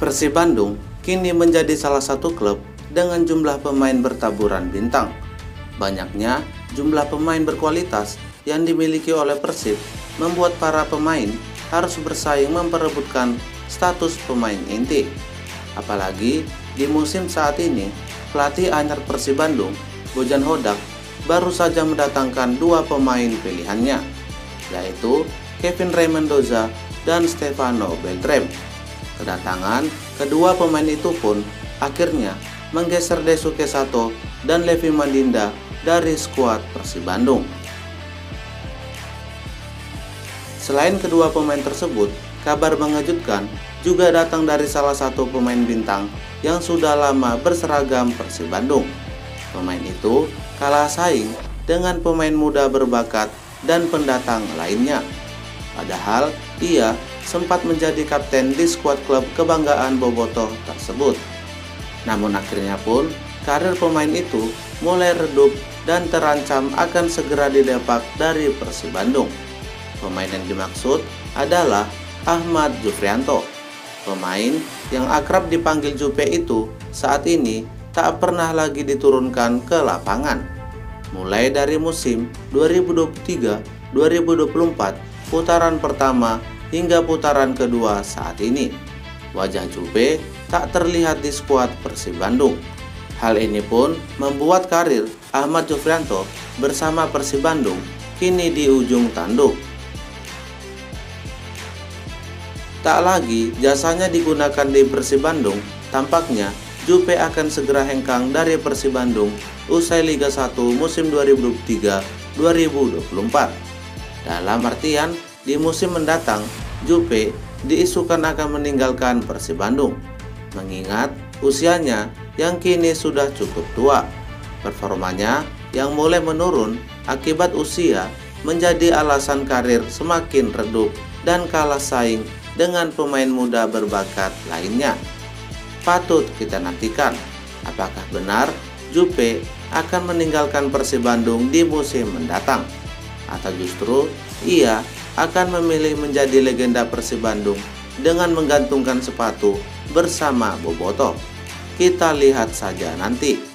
Persib Bandung kini menjadi salah satu klub dengan jumlah pemain bertaburan bintang. Banyaknya jumlah pemain berkualitas yang dimiliki oleh Persib membuat para pemain harus bersaing memperebutkan status pemain inti. Apalagi di musim saat ini, pelatih anyar Persib Bandung, Bojan Hodak, baru saja mendatangkan dua pemain pilihannya, yaitu Kevin Ray Mendoza dan Stefano Beltrame. Kedatangan kedua pemain itu pun akhirnya menggeser Desuke Sato dan Levi Mandinda dari skuad Persib Bandung. Selain kedua pemain tersebut, kabar mengejutkan juga datang dari salah satu pemain bintang yang sudah lama berseragam Persib Bandung. Pemain itu kalah saing dengan pemain muda berbakat dan pendatang lainnya. Padahal ia sempat menjadi kapten di skuad klub kebanggaan bobotoh tersebut. Namun akhirnya pun karir pemain itu mulai redup dan terancam akan segera didepak dari Persib Bandung. Pemain yang dimaksud adalah Ahmad Jufrianto. Pemain yang akrab dipanggil Jupe itu saat ini tak pernah lagi diturunkan ke lapangan. Mulai dari musim 2023-2024 putaran pertama hingga putaran kedua saat ini, wajah Jupe tak terlihat di skuad Persib Bandung. Hal ini pun membuat karir Ahmad Jufrianto bersama Persib Bandung kini di ujung tanduk. Tak lagi jasanya digunakan di Persib Bandung, tampaknya Jupe akan segera hengkang dari Persib Bandung usai Liga 1 musim 2023-2024. Dalam artian, di musim mendatang, Jupe diisukan akan meninggalkan Persib Bandung, mengingat usianya yang kini sudah cukup tua. Performanya yang mulai menurun akibat usia menjadi alasan karir semakin redup dan kalah saing dengan pemain muda berbakat lainnya. Patut kita nantikan, apakah benar Jupe akan meninggalkan Persib Bandung di musim mendatang, atau justru ia akan memilih menjadi legenda Persib Bandung dengan menggantungkan sepatu bersama bobotoh. Kita lihat saja nanti.